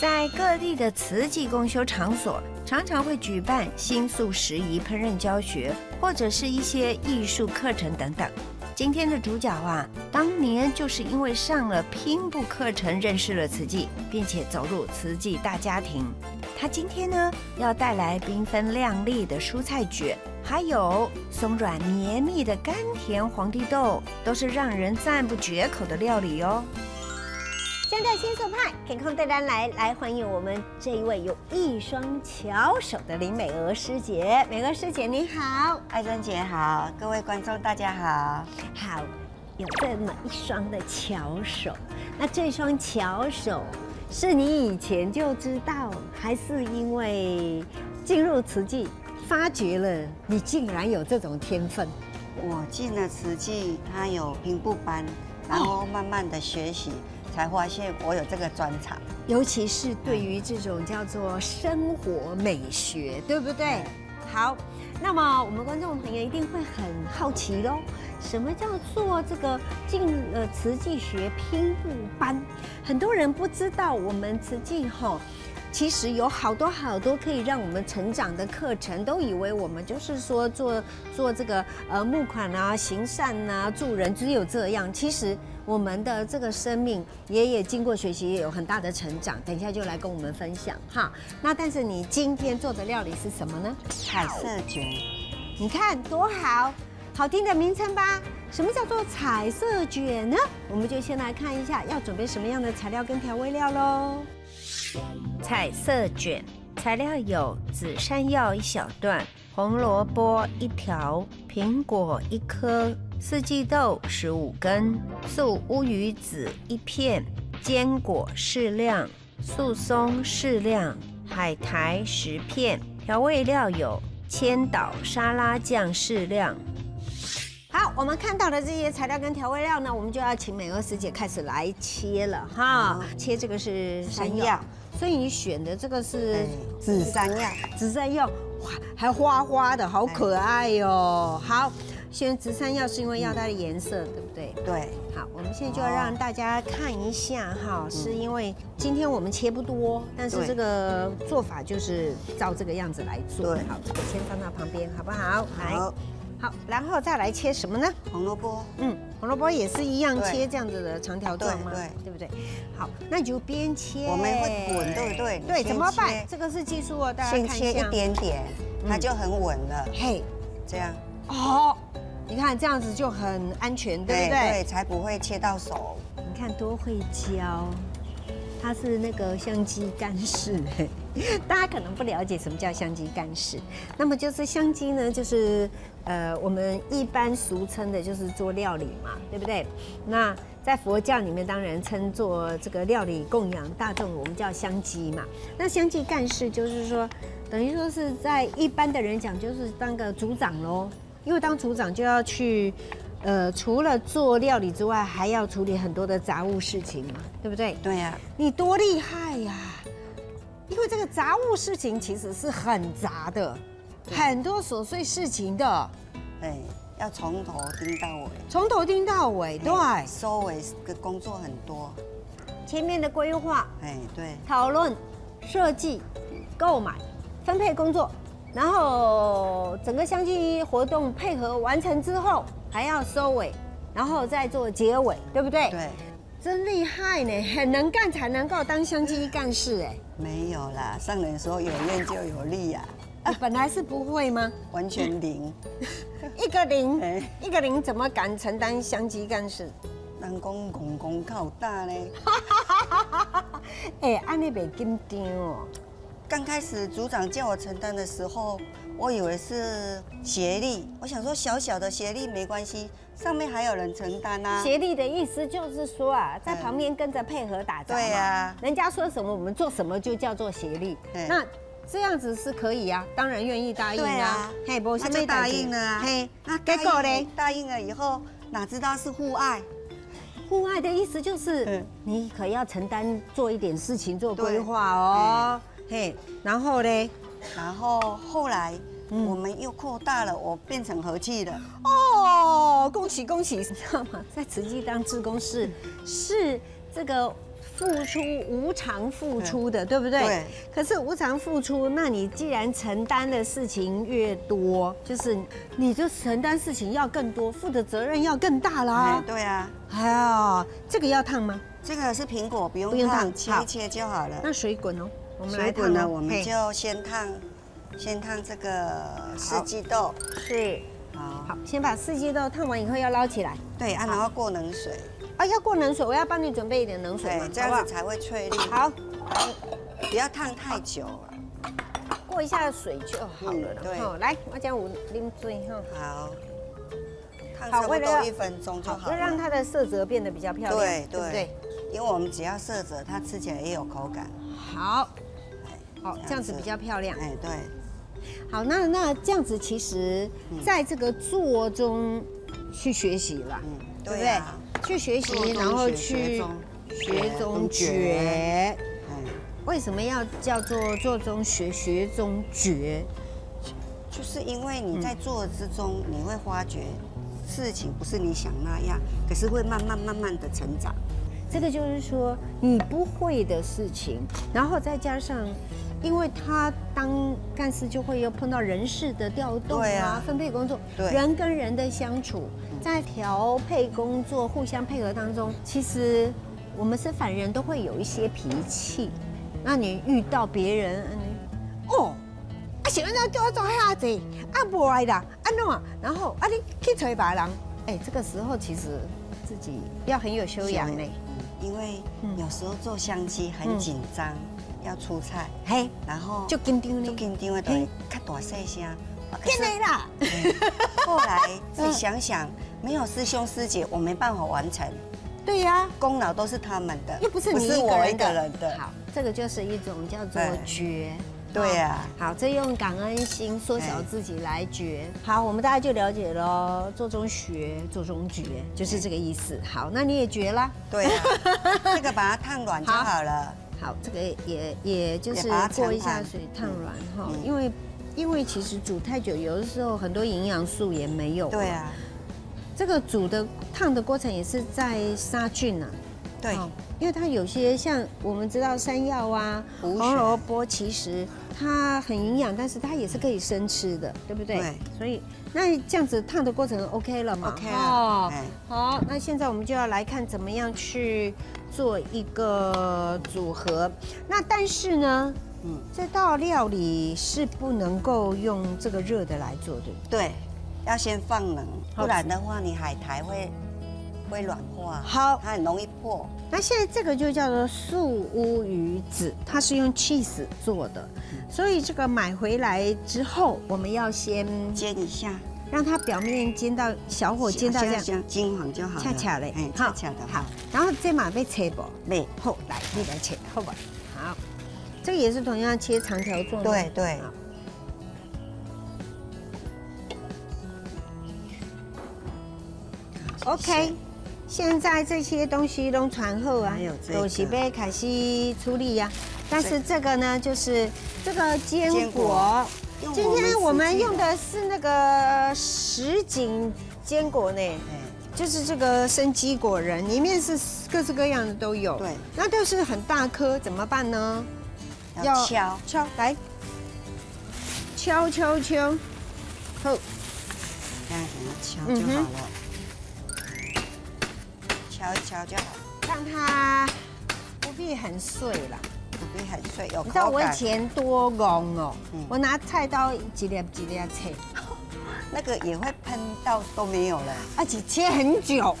在各地的慈济共修场所，常常会举办新素食宜烹饪教学，或者是一些艺术课程等等。今天的主角啊，当年就是因为上了拼布课程，认识了慈济，并且走入慈济大家庭。他今天呢，要带来缤纷亮丽的蔬菜卷，还有松软绵密的甘甜皇帝豆，都是让人赞不绝口的料理哦。 现在新手派健康带单来欢迎我们这一位有一双巧手的林美娥师姐。美娥师姐你好，艾珍姐好，各位观众大家好。好，有这么一双的巧手，那这双巧手是你以前就知道，还是因为进入慈济发觉了你竟然有这种天分？我进了慈济，它有拼布班，然后慢慢的学习。 才发现我有这个专长，尤其是对于这种叫做生活美学，对不对？好，那么我们观众朋友一定会很好奇咯，什么叫做这个进了慈济学拼布班？很多人不知道，我们慈济吼。 其实有好多可以让我们成长的课程，都以为我们就是说做这个募款啊、行善啊、助人，只有这样。其实我们的这个生命也经过学习，也有很大的成长。等一下就来跟我们分享哈。那但是你今天做的料理是什么呢？彩色卷，你看多好，好听的名称吧。 什么叫做彩色卷呢？我们就先来看一下要准备什么样的材料跟调味料喽。彩色卷材料有紫杉药一小段，红萝卜一条，苹果一颗，四季豆15根，素乌鱼子1片，坚果适量，素松适量，海苔10片。调味料有千岛沙拉酱适量。 好，我们看到的这些材料跟调味料呢，我们就要请美娥师姐开始来切了哈。切这个是山药，所以你选的这个是紫杉药。紫杉药，哇，还花花的，好可爱哟。好，选紫杉药是因为要它的颜色，对不对？对。好，我们现在就要让大家看一下哈，是因为今天我们切不多，但是这个做法就是照这个样子来做。好，先放到旁边，好不好？好。 好，然后再来切什么呢？红萝卜。嗯，红萝卜也是一样切这样子的长条状吗？对，对不对？好，那你就边切。我们会滚，对不对？对，怎么办？这个是技术哦，大家看一下。先切一点点，它就很稳了。嘿，这样。哦，你看这样子就很安全，对不对？对，才不会切到手。你看多会教，它是那个香鸡干式。 大家可能不了解什么叫香鸡干式，那么就是香鸡呢，就是我们一般俗称的就是做料理嘛，对不对？那在佛教里面，当然称作这个料理供养大众，我们叫香鸡嘛。那香鸡干事就是说，等于说是在一般的人讲，就是当个组长咯，因为当组长就要去。 除了做料理之外，还要处理很多的杂物事情嘛，对不对？对呀、啊，你多厉害呀、啊！因为这个杂物事情其实是很杂的，很多琐碎事情的。对，要从头盯到尾。从头盯到尾，对。收尾的工作很多，前面的规划，哎，对，讨论、设计、购买、分配工作，然后整个相继活动配合完成之后。 还要收尾，然后再做结尾，对不对？对，真厉害呢，很能干才能够当香鸡干事哎。没有啦，上人说有练就有力呀。啊，本来是不会吗？完全零，一个零，一个零怎么敢承担香鸡干事？人讲公公靠大呢。哎，安尼袂紧张哦。刚开始组长叫我承担的时候。 我以为是协力，我想说小小的协力没关系，上面还有人承担啊。协力的意思就是说啊，在旁边跟着配合打杂。对呀，人家说什么我们做什么就叫做协力。那这样子是可以啊，当然愿意答应啊。嘿，我现在答应了啊。嘿，那结果嘞？答应了以后，哪知道是互爱。互爱的意思就是你可要承担做一点事情，做规划哦。嘿，然后嘞？ 然后后来我们又扩大了，我变成和气了。哦，恭喜恭喜，知道吗？在慈济当志工是这个付出无偿付出的，对不对？对。可是无偿付出，那你既然承担的事情越多，就是你就承担事情要更多，负的责任要更大啦。对啊。哎呀，这个要烫吗？这个是苹果，不用烫，切一切就好了。那水滚哦，我们来烫。水滚了，我们就先烫这个四季豆。是。 好，先把四季豆烫完以后要捞起来。对啊，然后过冷水。啊，要过冷水，我要帮你准备一点冷水嘛，这样子才会翠绿。好，不要烫太久了，过一下水就好了。对，来，我讲我拎水哈。好，烫差不多1分钟就好了。要让它的色泽变得比较漂亮。对对，因为我们只要色泽，它吃起来也有口感。好，好，这样子比较漂亮。哎，对。 好，那这样子，其实在这个做中去学习啦，对不对？去学习，然后去学中觉。为什么要叫做做中学，学中觉？就是因为你在做之中，你会发觉事情不是你想那样，可是会慢慢的成长。这个就是说，你不会的事情，然后再加上。 因为他当干事就会又碰到人事的调动啊，分配工作，人跟人的相处，在调配工作、互相配合当中，其实我们是凡人都会有一些脾气。那你遇到别人，哦，啊，是安怎叫我做遐子，啊，无爱啦，安怎啊？然后啊，你去找别人，哎，这个时候其实自己要很有修养呢，因为有时候做相机很紧张。 要出菜，嘿，然后就紧张的，对，较大细声，真的啦。后来自己想想，没有师兄师姐，我没办法完成。对呀，功劳都是他们的，又不是你一个人的。好，这个就是一种叫做觉。对呀，好，这用感恩心缩小自己来觉。好，我们大家就了解咯，做中学，做中觉，就是这个意思。好，那你也觉啦。对呀，这个把它烫软就好了。 好，这个也就是过一下水烫软哈，因为其实煮太久，有的时候很多营养素也没有。对啊，这个煮的烫的过程也是在杀菌啊。对，因为它有些像我们知道山药啊、红萝卜，其实它很营养，但是它也是可以生吃的，对不对？对。所以那这样子烫的过程 OK 了嘛 ？OK 了。好，那现在我们就要来看怎么样去。 做一个组合，那但是呢，这道料理是不能够用这个热的来做的，对，要先放冷，不然的话你海苔会软化，好，它很容易破。那现在这个就叫做素乌鱼子，它是用 cheese 做的，所以这个买回来之后，我们要先煎一下。 让它表面煎到小火煎到这样金黄就好了，恰恰嘞，恰恰的好。然后这码被切薄，没好来你来切，好吧？好，这个也是同样切长条状。对对。OK， 现在这些东西都传后啊，都是被开始处理呀。但是这个呢，就是这个坚果。 今天我们用的是那个什锦坚果呢，就是这个生鸡果仁，里面是各式各样的都有。对，那都是很大颗，怎么办呢？要敲来，敲，好，这样给它敲就好了，敲一敲就好，让它不必很碎啦。 很碎，有口感。你知道我以前多戆哦，我拿菜刀一粒一粒切，那个也会喷到都没有了，而且切很久。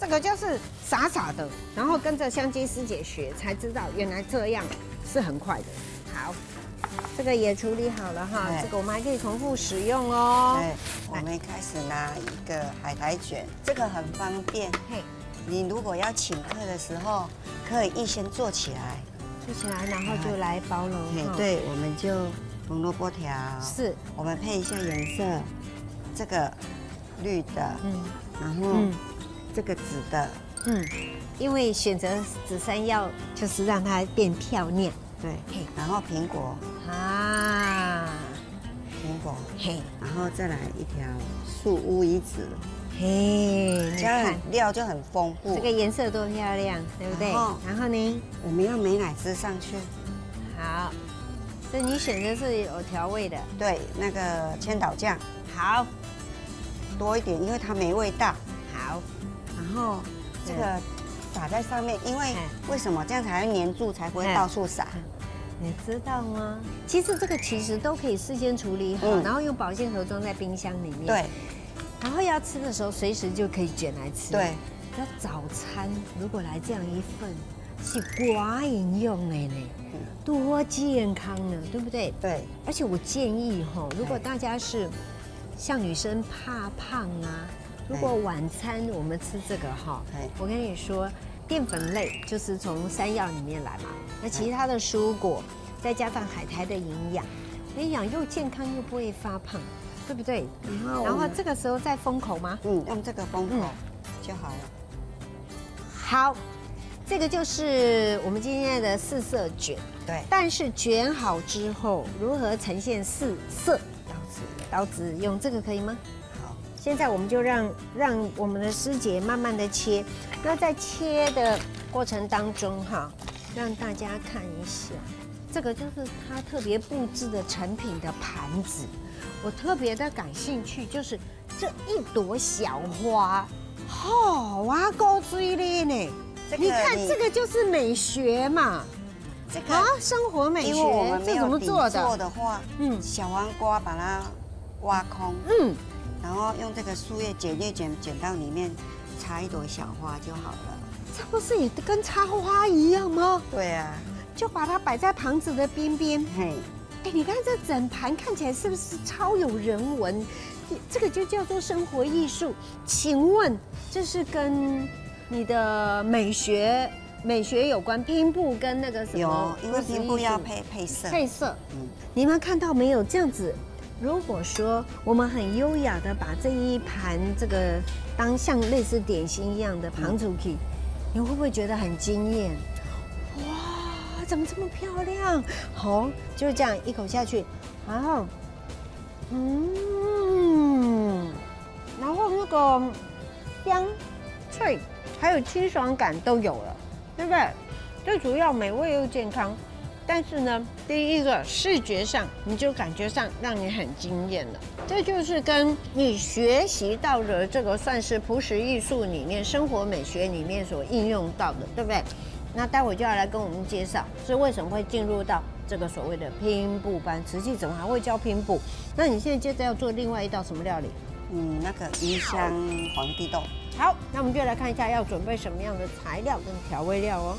这个就是傻傻的，然后跟着香精师姐学，才知道原来这样是很快的。好，这个也处理好了哈，这个我们还可以重复使用哦。对，我们开始拿一个海苔卷，这个很方便。嘿。 你如果要请客的时候，可以预先做起来，然后就来包喽。对，我们就红萝卜条，是，我们配一下颜色，这个绿的，然后这个紫的，因为选择紫山药就是让它变漂亮，对，然后苹果啊，苹果，嘿，然后再来一条素乌鱼子。嘿，这样料就很丰富。这个颜色多漂亮，对不对？然后呢，我们用美乃滋上去。好，这你选的是有调味的。对，那个千岛酱。好，多一点，因为它没味道。好，然后这个撒在上面，因为为什么这样才会粘住，才不会到处撒。 你知道吗？其实这个其实都可以事先处理好，然后用保鲜盒装在冰箱里面。对。然后要吃的时候，随时就可以卷来吃。对。那早餐如果来这样一份，是寡饮用的呢，多健康呢，对不对？对。而且我建议哈，如果大家是像女生怕胖啊，如果晚餐我们吃这个哈，我跟你说。 淀粉类就是从山药里面来嘛，那其他的蔬果，再加上海苔的营养，营养又健康又不会发胖，对不对？然后这个时候再封口吗？嗯，用这个封口就好了。好，这个就是我们今天的四色卷。对。但是卷好之后，如何呈现四色？刀子用这个可以吗？ 现在我们就让我们的师姐慢慢的切，那在切的过程当中哈，让大家看一下，这个就是它特别布置的成品的盘子，我特别的感兴趣，就是这一朵小花，哦，哇，够追的呢，你看这个就是美学嘛。 这个啊，生活美学，这怎么做的？做的话，嗯，小黄瓜把它挖空，嗯。 然后用这个树叶剪到里面，插一朵小花就好了。这不是也跟插花一样吗？对啊，就把它摆在盘子的边边。嘿，哎，你看这整盘看起来是不是超有人文？这个就叫做生活艺术。请问这是跟你的美学有关？拼布跟那个什么？有，因为拼布要配色。配色，嗯，你们看到没有？这样子。 如果说我们很优雅的把这一盘这个当像类似点心一样的盘出去，你会不会觉得很惊艳？哇，怎么这么漂亮？好，就是这样一口下去，然后，嗯，然后那个香脆还有清爽感都有了，对不对？最主要美味又健康。 但是呢，第一个视觉上你就感觉上让你很惊艳了，这就是跟你学习到的这个算是朴实艺术里面、生活美学里面所应用到的，对不对？那待会就要来跟我们介绍是为什么会进入到这个所谓的拼布班，实际怎么还会教拼布？那你现在接着要做另外一道什么料理？嗯，那个鱼香皇帝豆。好，那我们就来看一下要准备什么样的材料跟调味料哦。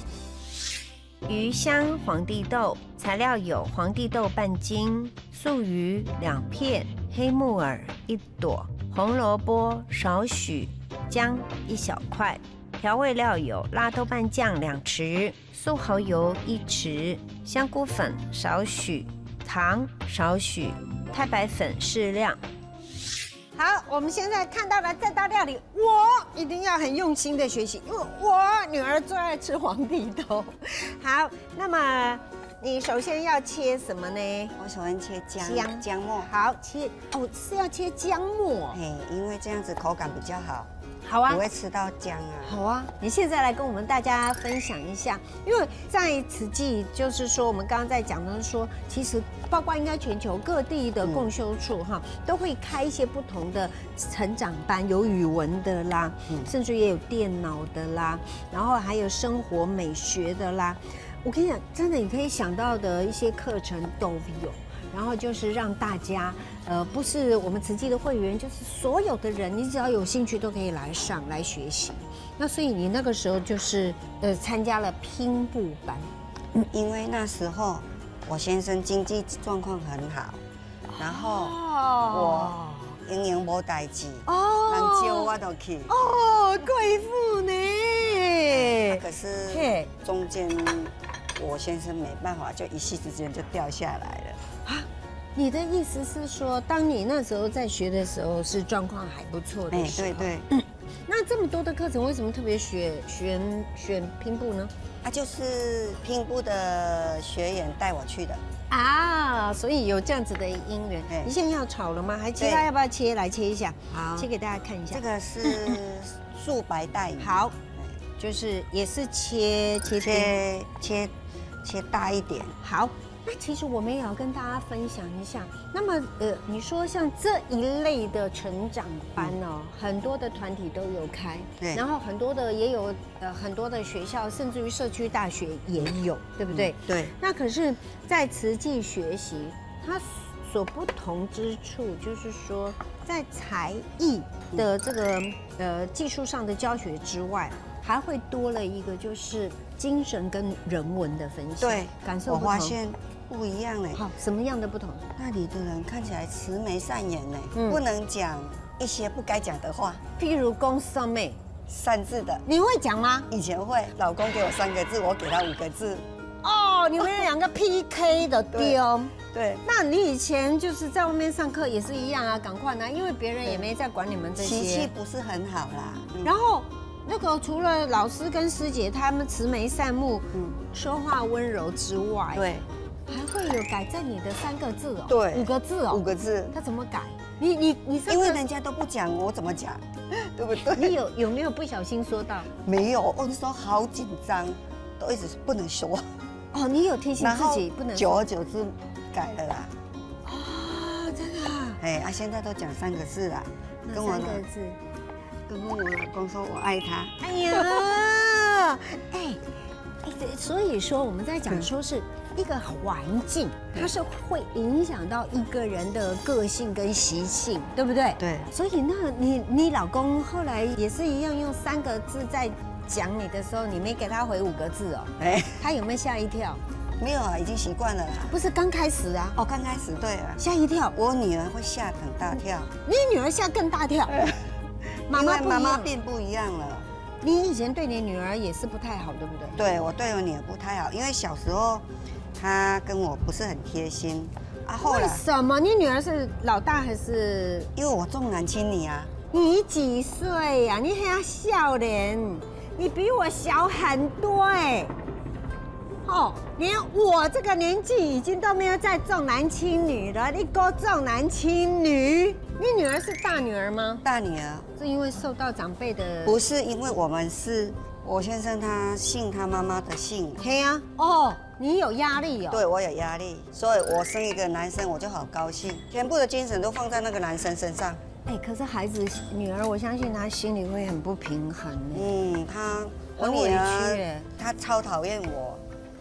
鱼香皇帝豆材料有皇帝豆半斤、素鱼2片、黑木耳1朵、红萝卜少许、姜1小块。调味料有辣豆瓣酱2匙、素蚝油1匙、香菇粉少许、糖少许、太白粉适量。好，我们现在看到了这道料理，我一定要很用心的学习，因为我女儿最爱吃皇帝豆。 好，那么你首先要切什么呢？我首先切姜末。好，切哦，是要切姜末。嘿，因为这样子口感比较好。好啊，不会吃到姜啊。好啊，你现在来跟我们大家分享一下，因为在慈济，就是说我们刚刚在讲的是说，其实包括应该全球各地的共修处哈，都会开一些不同的成长班，有语文的啦，甚至也有电脑的啦，然后还有生活美学的啦。 我跟你讲，真的，你可以想到的一些课程都有，然后就是让大家，不是我们慈济的会员，就是所有的人，你只要有兴趣都可以来上来学习。那所以你那个时候就是，参加了拼布班，因为那时候我先生经济状况很好，然后我营养无代志，人招我都去，哦，贵妇呢？可是中间。 我先生没办法，就一夕之间就掉下来了。啊，你的意思是说，当你那时候在学的时候，是状况还不错的时候？哎，对对。那这么多的课程，为什么特别选拼布呢？啊，就是拼布的学员带我去的。啊，所以有这样子的因缘。你现在要炒了吗？还其他要不要切？来切一下，好，切给大家看一下。这个是素白带鱼，好，就是也是切大一点，好。 那其实我们也要跟大家分享一下。那么，你说像这一类的成长班哦，很多的团体都有开，对。然后很多的也有，很多的学校，甚至于社区大学也有，对不对？对。那可是，在慈济学习，它所不同之处，就是说，在才艺的这个技术上的教学之外。 还会多了一个，就是精神跟人文的分析，对，感受不同。我发现不一样嘞。好，什么样的不同？那里的人看起来慈眉善眼嘞，不能讲一些不该讲的话，譬如公三妹三字的，你会讲吗？以前会，老公给我3个字，我给他5个字。哦，你们两个 PK 的丢。对。那你以前就是在外面上课也是一样啊，赶快拿，因为别人也没在管你们这些。脾气不是很好啦。然后。 那个除了老师跟师姐他们慈眉善目，说话温柔之外，对，还会有改正你的3个字哦，对，5个字哦，5个字，他怎么改？你因为人家都不讲，我怎么讲？对不对？你有没有不小心说到？没有，我那时候好紧张，都一直不能说。哦，你有提醒自己不能。久而久之改了啦。啊，真的？哎，啊，现在都讲3个字啦，跟我3个字。 跟我老公说我爱他。哎呀，所以说我们在讲说是一个环境，它是会影响到一个人的个性跟习性，对不对？对。所以那你老公后来也是一样用3个字在讲你的时候，你没给他回5个字哦。哎，他有没有吓一跳？没有啊，已经习惯了啦。不是刚开始啊？哦，刚开始对啊，吓一跳。我女儿会吓很大跳。你女儿吓更大跳。 妈妈变不一样了。你以前对你女儿也是不太好，对不对？对，我对我女儿不太好，因为小时候她跟我不是很贴心啊。后来为什么？你女儿是老大还是？因为我重男轻女啊。你几岁呀？你还少年，你比我小很多哎。哦，连我这个年纪已经都没有再重男轻女了，你够重男轻女。 你女儿是大女儿吗？大女儿是因为受到长辈的，不是因为我们是我先生他姓他妈妈的姓。对啊，哦，你有压力哦。对，我有压力，所以我生一个男生我就好高兴，全部的精神都放在那个男生身上。哎，可是孩子女儿，我相信她心里会很不平衡。嗯，她我女儿她超讨厌我。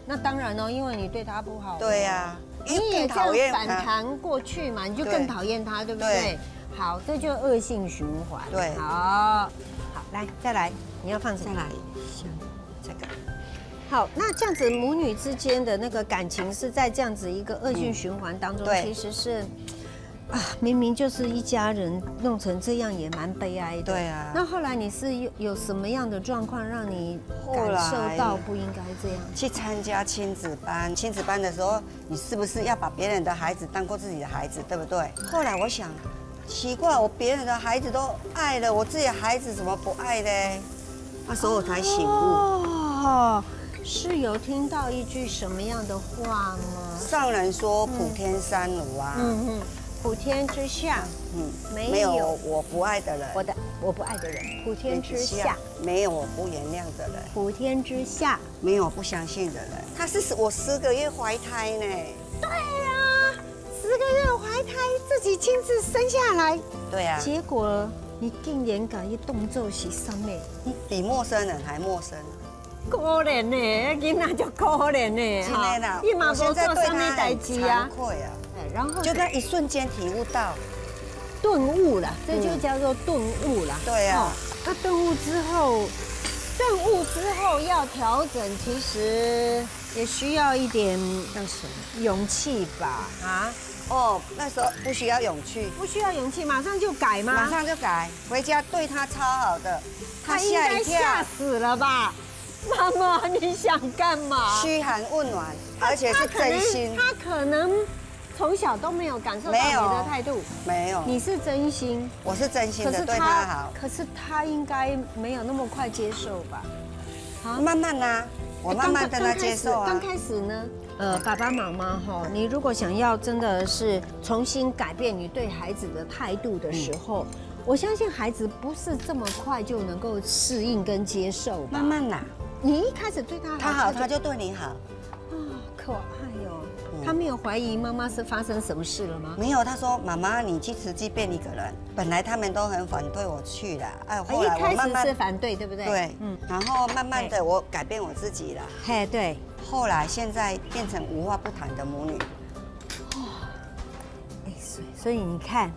那当然哦，因为你对她不好。对呀。 你也这样反弹过去嘛，你就更讨厌他，对不对？好，这就恶性循环。对，好，好，来，再来，你要放什么？再来，像这个。好，那这样子母女之间的那个感情是在这样子一个恶性循环当中，其实是啊，明明就是一家人，弄成这样也蛮悲哀的。对啊。那后来你是有什么样的状况让你感受到不应该这样？去参加亲子班，亲子班的时候。 你是不是要把别人的孩子当过自己的孩子，对不对？后来我想，奇怪，我别人的孩子都爱了，我自己的孩子怎么不爱呢？那时候我才醒悟。哦，是有听到一句什么样的话吗？上人说“普天三无”啊，普天之下，没有我不爱的人，我不爱的人，普天之下没有我不原谅的人，普天之下没有我不相信的人。 她是我10个月怀胎呢，对呀，10个月怀胎自己亲自生下来，对呀。结果你竟然敢去动作是什么？比陌生人还陌生，可怜呢，囡仔就可怜呢，真的啦，一马不做什么代志啊，惭愧啊。然后就在一瞬间体悟到，顿悟了，这就叫做顿悟了。对呀，那顿悟之后，顿悟之后要调整，其实。 也需要一点勇气吧？啊，哦，那时候不需要勇气，不需要勇气，马上就改吗？马上就改，回家对他超好的，他应该吓死了吧？妈妈，你想干嘛？嘘寒问暖，而且是真心。他可能从小都没有感受到你的态度，没有，你是真心，我是真心的对他好，可是他应该没有那么快接受吧？啊，慢慢啊。我慢慢跟他接受啊。刚开始呢，爸爸妈妈哈，你如果想要真的是重新改变你对孩子的态度的时候，我相信孩子不是这么快就能够适应跟接受吧。慢慢啦，你一开始对他好，他好他就对你好。啊，可爱哦。 他没有怀疑妈妈是发生什么事了吗？没有，他说妈妈，你去慈济变一个人。本来他们都很反对我去的，哎，后来我慢慢是反对，对不对？对，嗯。然后慢慢的我改变我自己了，嘿，对。后来现在变成无话不谈的母女。哇，哎，所以你看，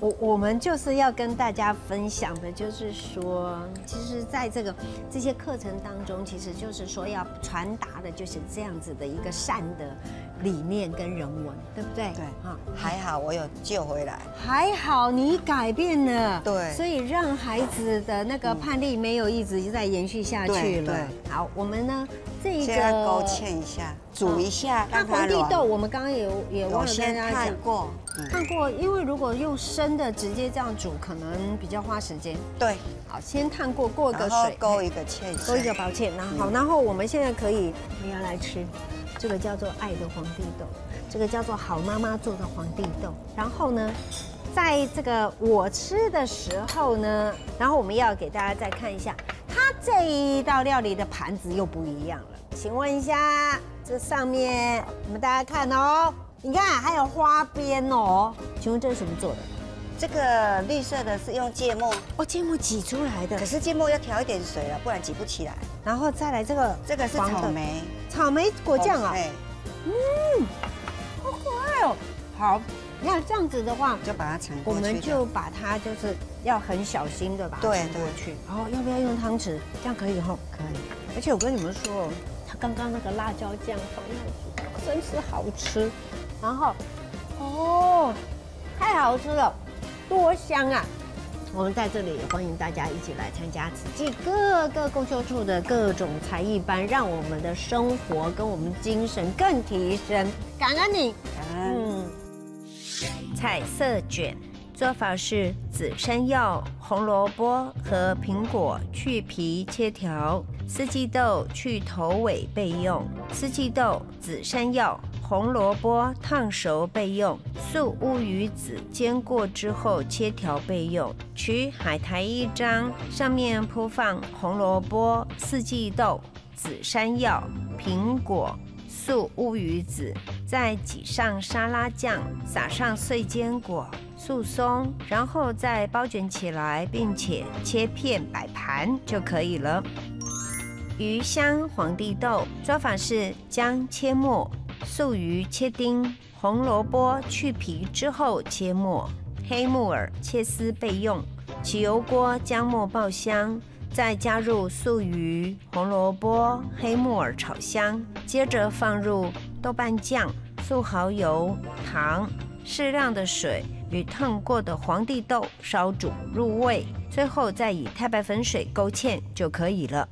我们就是要跟大家分享的，就是说，其实在这些课程当中，其实就是说要传达的就是这样子的一个善的。 理念跟人文，对不对？对啊，还好我有救回来，还好你改变了，对，所以让孩子的那个叛逆没有一直在延续下去了。对，好，我们呢这个勾芡一下，煮一下。那皇帝豆我们刚刚也忘了跟大家讲过，看过，因为如果用生的直接这样煮，可能比较花时间。对，好，先烫过，过个水，勾一个芡，勾一个薄芡，然后好，然后我们现在可以你要来吃。 这个叫做爱的皇帝豆，这个叫做好妈妈做的皇帝豆。然后呢，在这个我吃的时候呢，然后我们要给大家再看一下，它这一道料理的盘子又不一样了。请问一下，这上面我们大家看哦，你看还有花边哦。请问这是什么做的？这个绿色的是用芥末哦，芥末挤出来的。可是芥末要调一点水了，不然挤不起来。然后再来这个是草莓。 草莓果酱啊，嗯，好可爱哦。好，你看这样子的话，就把它盛过去。我们就把它就是要很小心的把它盛过去。然后要不要用汤匙？这样可以哈，可以。而且我跟你们说，它刚刚那个辣椒酱放进去，真是好吃。然后，哦，太好吃了，多香啊！ 我们在这里也欢迎大家一起来参加慈济各个共修处的各种才艺班，让我们的生活跟我们精神更提升。感恩你，嗯。彩色卷做法是：紫杉药、红萝卜和苹果去皮切条，四季豆去头尾备用，四季豆、紫杉药。 红萝卜烫熟备用，素乌鱼子煎过之后切条备用。取海苔一张，上面铺放红萝卜、四季豆、紫杉药、苹果、素乌鱼子，再挤上沙拉酱，撒上碎坚果、素松，然后再包卷起来，并且切片摆盘就可以了。鱼香皇帝豆做法是将切末。 素鱼切丁，红萝卜去皮之后切末，黑木耳切丝备用。起油锅将末爆香，再加入素鱼、红萝卜、黑木耳炒香，接着放入豆瓣酱、素蚝油、糖、适量的水与烫过的皇帝豆烧煮入味，最后再以太白粉水勾芡就可以了。